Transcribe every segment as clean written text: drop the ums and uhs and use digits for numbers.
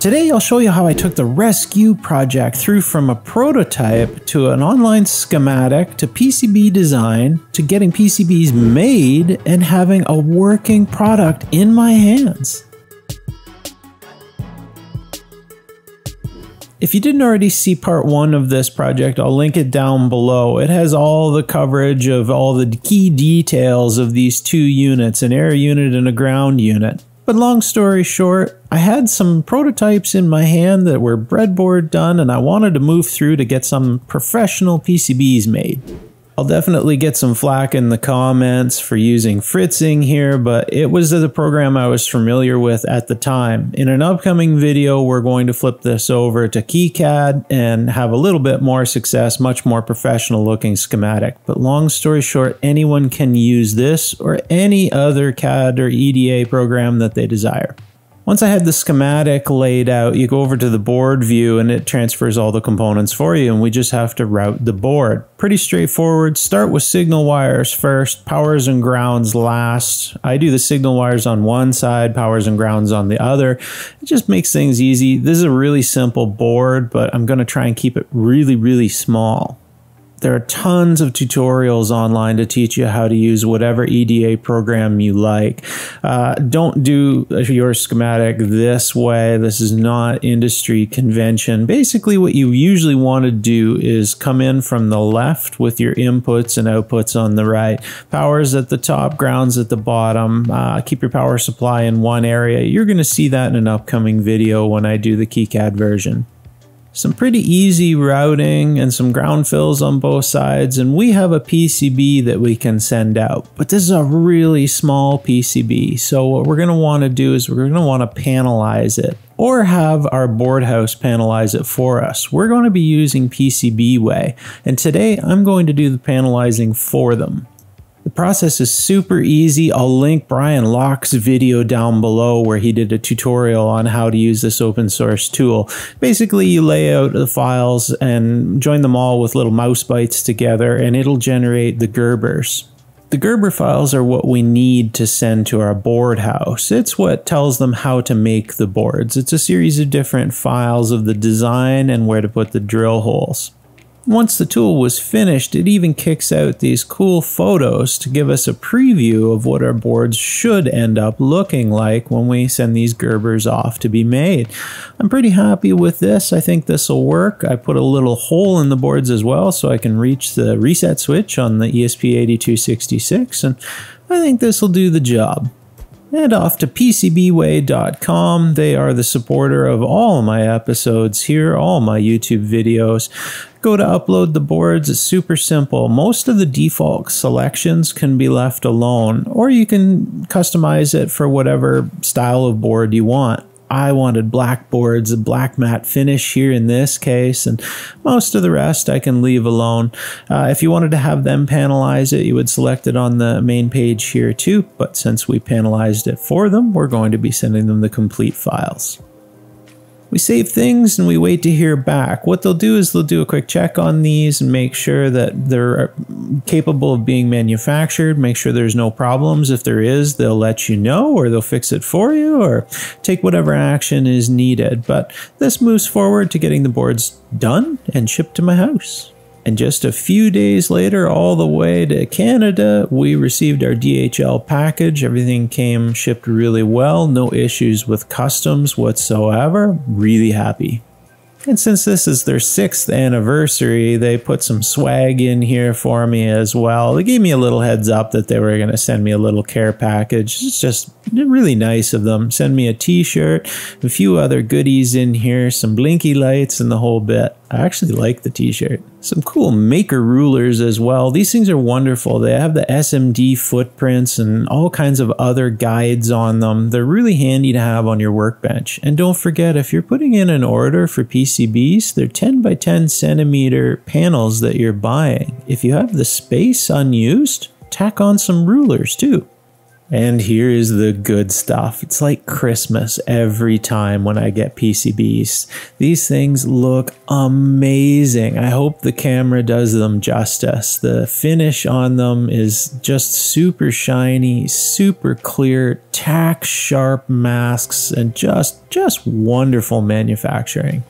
Today I'll show you how I took the ResQ project through from a prototype to an online schematic to PCB design to getting PCBs made and having a working product in my hands. If you didn't already see part one of this project, I'll link it down below. It has all the coverage of all the key details of these two units, an air unit and a ground unit. But long story short, I had some prototypes in my hand that were breadboard done and I wanted to move through to get some professional PCBs made. I'll definitely get some flack in the comments for using Fritzing here, but it was the program I was familiar with at the time. In an upcoming video, we're going to flip this over to KiCad and have a little bit more success, much more professional looking schematic. But long story short, anyone can use this or any other CAD or EDA program that they desire. Once I had the schematic laid out, you go over to the board view and it transfers all the components for you and we just have to route the board. Pretty straightforward. Start with signal wires first, powers and grounds last. I do the signal wires on one side, powers and grounds on the other. It just makes things easy. This is a really simple board, but I'm going to try and keep it really, really small. There are tons of tutorials online to teach you how to use whatever EDA program you like. Don't do your schematic this way. This is not industry convention. Basically, what you usually want to do is come in from the left with your inputs and outputs on the right. Powers at the top, grounds at the bottom. Keep your power supply in one area. You're going to see that in an upcoming video when I do the KiCad version. Some pretty easy routing and some ground fills on both sides, and we have a PCB that we can send out. But this is a really small PCB, so what we're going to want to do is we're going to want to panelize it or have our board house panelize it for us. We're going to be using PCBWay, and today I'm going to do the panelizing for them. The process is super easy. I'll link Brian Locke's video down below where he did a tutorial on how to use this open source tool. Basically, you lay out the files and join them all with little mouse bites together and it'll generate the Gerbers. The Gerber files are what we need to send to our board house. It's what tells them how to make the boards. It's a series of different files of the design and where to put the drill holes. Once the tool was finished, it even kicks out these cool photos to give us a preview of what our boards should end up looking like when we send these Gerbers off to be made. I'm pretty happy with this. I think this will work. I put a little hole in the boards as well so I can reach the reset switch on the ESP8266, and I think this will do the job. And off to PCBWay.com. They are the supporter of all my episodes here, all my YouTube videos. Go to upload the boards. It's super simple. Most of the default selections can be left alone, or you can customize it for whatever style of board you want. I wanted black boards, a black matte finish here in this case, and most of the rest I can leave alone. If you wanted to have them panelize it, you would select it on the main page here too, but since we panelized it for them, we're going to be sending them the complete files. We save things and we wait to hear back. What they'll do is they'll do a quick check on these and make sure that they're capable of being manufactured, make sure there's no problems. If there is, they'll let you know or they'll fix it for you or take whatever action is needed. But this moves forward to getting the boards done and shipped to my house. And just a few days later, all the way to Canada, we received our DHL package. Everything came shipped really well. No issues with customs whatsoever. Really happy. And since this is their 6th anniversary, they put some swag in here for me as well. They gave me a little heads up that they were going to send me a little care package. It's just really nice of them. Send me a t-shirt, a few other goodies in here, some blinky lights and the whole bit. I actually like the t-shirt. Some cool maker rulers as well. These things are wonderful. They have the SMD footprints and all kinds of other guides on them. They're really handy to have on your workbench. And don't forget, if you're putting in an order for PCBs, they're 10 by 10 centimeter panels that you're buying. If you have the space unused, tack on some rulers too. And here is the good stuff. It's like Christmas every time when I get PCBs. These things look amazing. I hope the camera does them justice. The finish on them is just super shiny, super clear, tack sharp masks, and just wonderful manufacturing.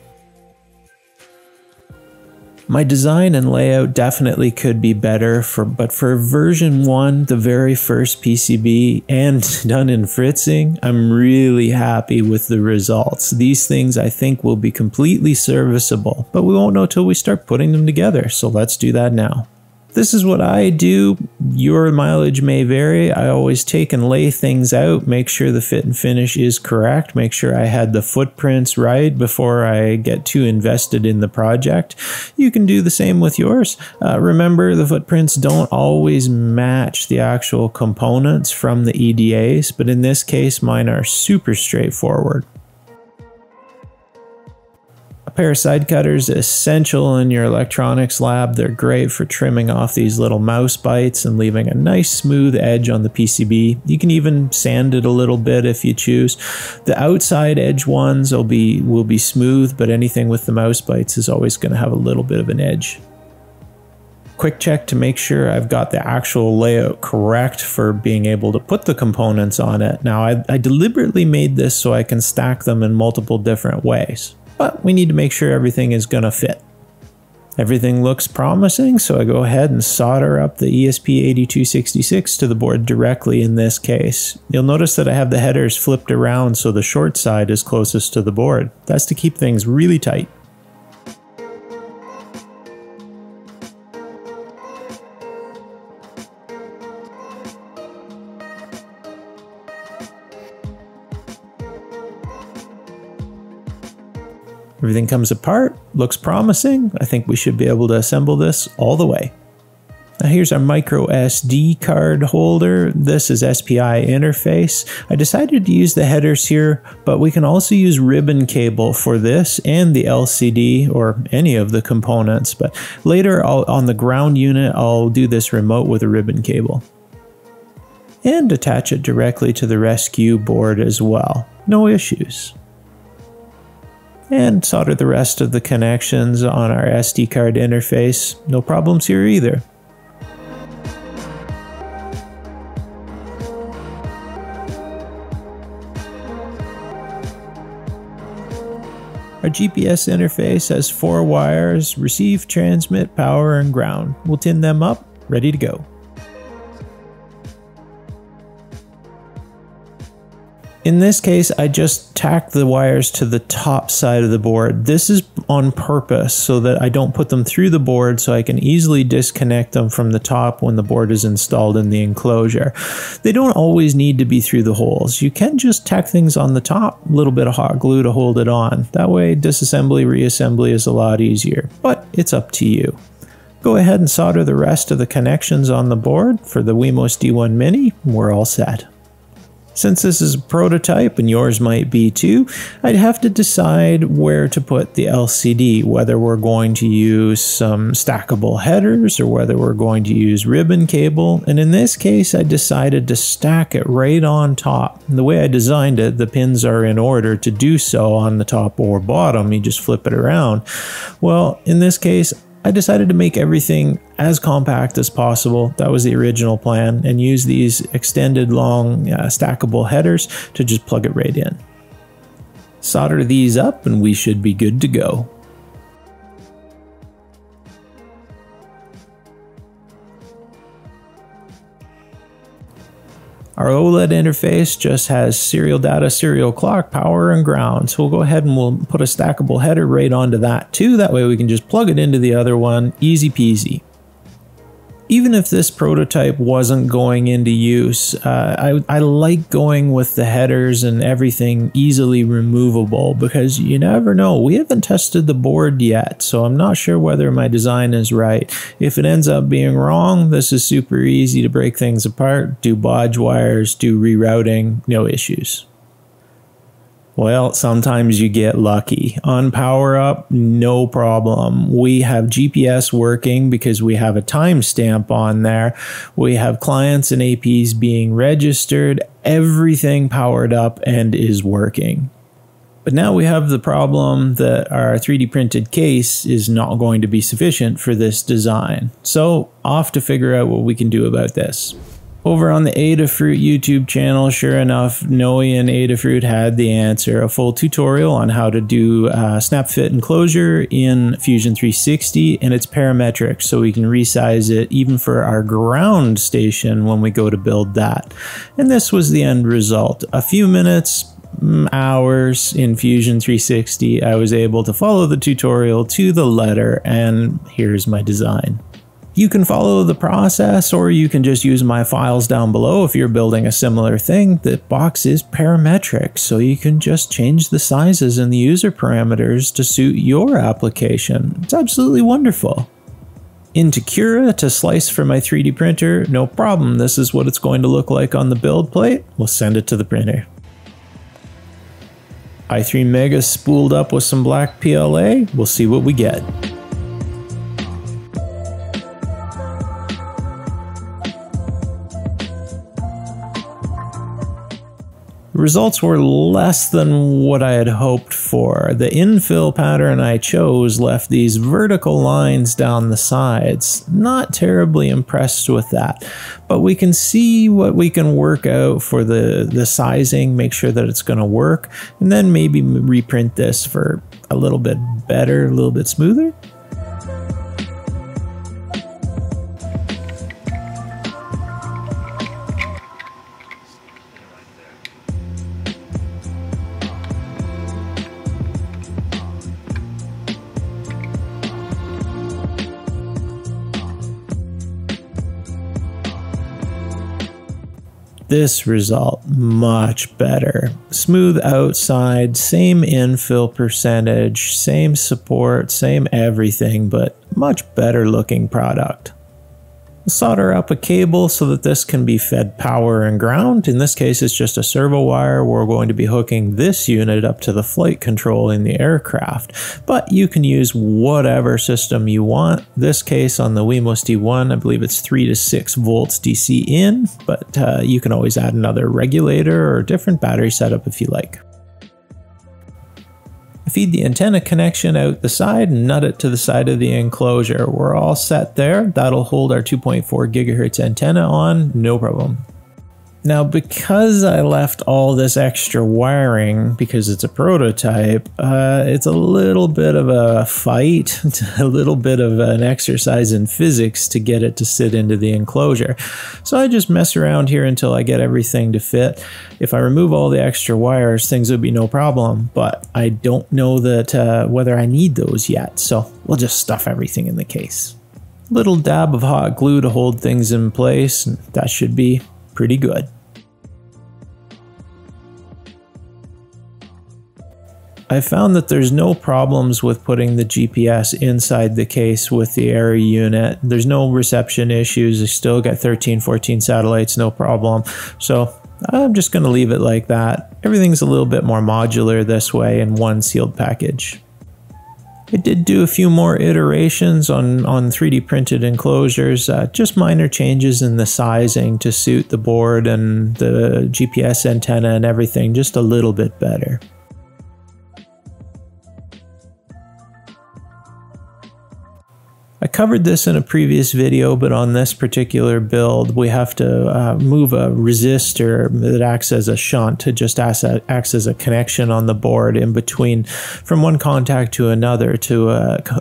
My design and layout definitely could be better, but for version 1, the very first PCB, and done in Fritzing, I'm really happy with the results. These things I think will be completely serviceable, but we won't know till we start putting them together, so let's do that now. This is what I do. Your mileage may vary. I always take and lay things out, make sure the fit and finish is correct, make sure I had the footprints right before I get too invested in the project. You can do the same with yours. Remember, the footprints don't always match the actual components from the EDAs, but in this case, mine are super straightforward. A pair of side cutters is essential in your electronics lab. They're great for trimming off these little mouse bites and leaving a nice smooth edge on the PCB. You can even sand it a little bit if you choose. The outside edge ones will be smooth, but anything with the mouse bites is always going to have a little bit of an edge. Quick check to make sure I've got the actual layout correct for being able to put the components on it. Now I deliberately made this so I can stack them in multiple different ways. But we need to make sure everything is going to fit. Everything looks promising, so I go ahead and solder up the ESP8266 to the board directly in this case. You'll notice that I have the headers flipped around so the short side is closest to the board. That's to keep things really tight. Everything comes apart, looks promising. I think we should be able to assemble this all the way. Now here's our micro SD card holder. This is SPI interface. I decided to use the headers here, but we can also use ribbon cable for this and the LCD or any of the components. But later on the ground unit, I'll do this remote with a ribbon cable. And attach it directly to the ResQ board as well. No issues. And solder the rest of the connections on our SD card interface. No problems here either. Our GPS interface has 4 wires: receive, transmit, power, and ground. We'll tin them up, ready to go. In this case, I just tacked the wires to the top side of the board. This is on purpose so that I don't put them through the board, so I can easily disconnect them from the top when the board is installed in the enclosure. They don't always need to be through the holes. You can just tack things on the top, a little bit of hot glue to hold it on. That way, disassembly, reassembly is a lot easier, but it's up to you. Go ahead and solder the rest of the connections on the board for the Wemos D1 Mini. We're all set. Since this is a prototype, and yours might be too, I'd have to decide where to put the LCD, whether we're going to use some stackable headers or whether we're going to use ribbon cable. And in this case, I decided to stack it right on top. And the way I designed it, the pins are in order to do so on the top or bottom. You just flip it around. Well, in this case, I decided to make everything as compact as possible. That was the original plan, and use these extended long stackable headers to just plug it right in. Solder these up and we should be good to go. Our OLED interface just has serial data, serial clock, power, and ground. So we'll go ahead and we'll put a stackable header right onto that too. That way we can just plug it into the other one, easy peasy. Even if this prototype wasn't going into use, I like going with the headers and everything easily removable, because you never know. We haven't tested the board yet, so I'm not sure whether my design is right. If it ends up being wrong, this is super easy to break things apart, do bodge wires, do rerouting, no issues. Well, sometimes you get lucky. On power up, no problem. We have GPS working because we have a timestamp on there. We have clients and APs being registered, everything powered up and is working. But now we have the problem that our 3D printed case is not going to be sufficient for this design. So off to figure out what we can do about this. Over on the Adafruit YouTube channel, sure enough, Noe and Adafruit had the answer, a full tutorial on how to do snap fit enclosure in Fusion 360, and it's parametric, so we can resize it even for our ground station when we go to build that. And this was the end result. A few minutes, hours in Fusion 360, I was able to follow the tutorial to the letter, and here's my design. You can follow the process, or you can just use my files down below if you're building a similar thing. The box is parametric, so you can just change the sizes and the user parameters to suit your application. It's absolutely wonderful. Into Cura to slice for my 3D printer, no problem. This is what it's going to look like on the build plate. We'll send it to the printer. i3 Mega spooled up with some black PLA. We'll see what we get. Results were less than what I had hoped for. The infill pattern I chose left these vertical lines down the sides. Not terribly impressed with that, but we can see what we can work out for the sizing, make sure that it's going to work, and then maybe reprint this for a little bit better, a little bit smoother. This result, much better. Smooth outside, same infill percentage, same support, same everything, but much better looking product. Solder up a cable so that this can be fed power and ground. In this case, it's just a servo wire. We're going to be hooking this unit up to the flight control in the aircraft, but you can use whatever system you want. In this case, on the Wemos D1, I believe it's 3 to 6 volts DC in, but you can always add another regulator or a different battery setup if you like. Feed the antenna connection out the side and nut it to the side of the enclosure. We're all set there. That'll hold our 2.4 gigahertz antenna on, no problem. Now, because I left all this extra wiring, because it's a prototype, it's a little bit of a fight, a little bit of an exercise in physics to get it to sit into the enclosure. So I just mess around here until I get everything to fit. If I remove all the extra wires, things would be no problem, but I don't know that whether I need those yet. So we'll just stuff everything in the case. Little dab of hot glue to hold things in place, and that should be pretty good. I found that there's no problems with putting the GPS inside the case with the Air unit. There's no reception issues. I still got 13, 14 satellites, no problem. So I'm just going to leave it like that. Everything's a little bit more modular this way in one sealed package. I did do a few more iterations on 3D printed enclosures, just minor changes in the sizing to suit the board and the GPS antenna and everything just a little bit better. I covered this in a previous video, but on this particular build, we have to move a resistor that acts as a shunt to just acts as a connection on the board in between from one contact to another to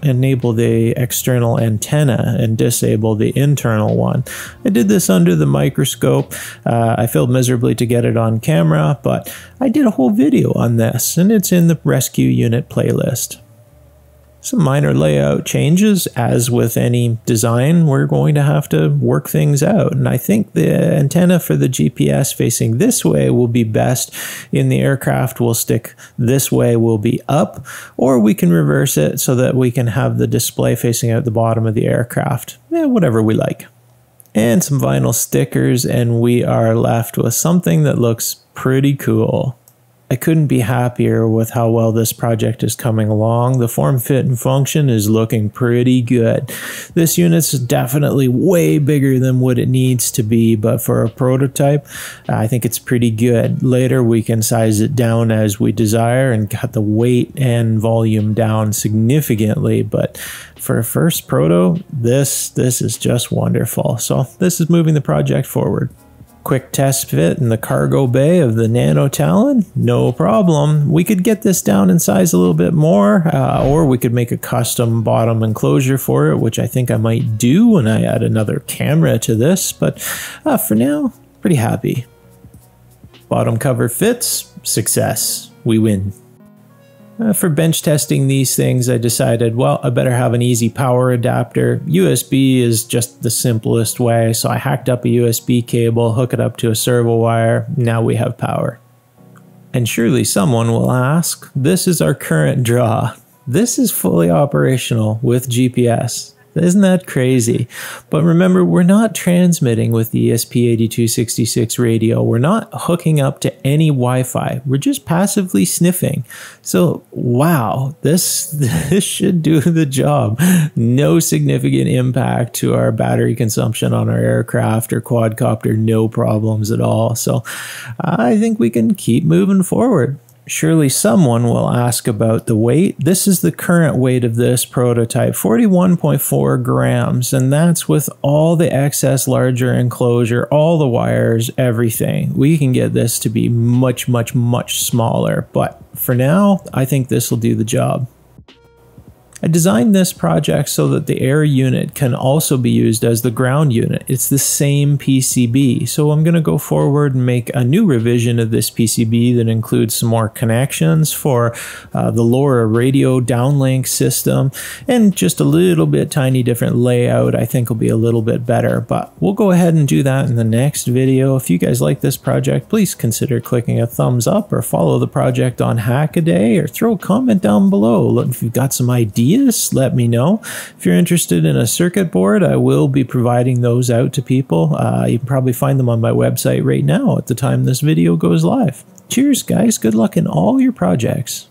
enable the external antenna and disable the internal one. I did this under the microscope. I failed miserably to get it on camera, but I did a whole video on this, and it's in the ResQ unit playlist. Some minor layout changes, as with any design, we're going to have to work things out. And I think the antenna for the GPS facing this way will be best. In the aircraft, we'll stick this way, will be up, or we can reverse it so that we can have the display facing out the bottom of the aircraft. Yeah, whatever we like. And some vinyl stickers, and we are left with something that looks pretty cool. I couldn't be happier with how well this project is coming along. The form, fit, and function is looking pretty good. This unit's definitely way bigger than what it needs to be, but for a prototype, I think it's pretty good. Later, we can size it down as we desire and cut the weight and volume down significantly, but for a first proto, this is just wonderful. So this is moving the project forward. Quick test fit in the cargo bay of the Nano Talon? No problem. We could get this down in size a little bit more, or we could make a custom bottom enclosure for it, which I think I might do when I add another camera to this, but for now, pretty happy. Bottom cover fits, success, we win. For bench testing these things, I decided, well, I better have an easy power adapter. USB is just the simplest way, so I hacked up a USB cable, hook it up to a servo wire, now we have power. And surely someone will ask, this is our current draw. This is fully operational with GPS. Isn't that crazy? But remember, we're not transmitting with the ESP8266 radio. We're not hooking up to any Wi-Fi. We're just passively sniffing. So, wow, this should do the job. No significant impact to our battery consumption on our aircraft or quadcopter. No problems at all. So I think we can keep moving forward. Surely someone will ask about the weight. This is the current weight of this prototype, 41.4 grams, and that's with all the excess larger enclosure, all the wires, everything. We can get this to be much, much, much smaller, but for now, I think this will do the job. I designed this project so that the air unit can also be used as the ground unit. It's the same PCB, so I'm going to go forward and make a new revision of this PCB that includes some more connections for the LoRa radio downlink system, and just a little bit tiny different layout I think will be a little bit better, but we'll go ahead and do that in the next video. If you guys like this project, please consider clicking a thumbs up or follow the project on Hackaday, or throw a comment down below if you've got some ideas. Let me know. If you're interested in a circuit board, I will be providing those out to people. You can probably find them on my website right now at the time this video goes live. Cheers, guys. Good luck in all your projects.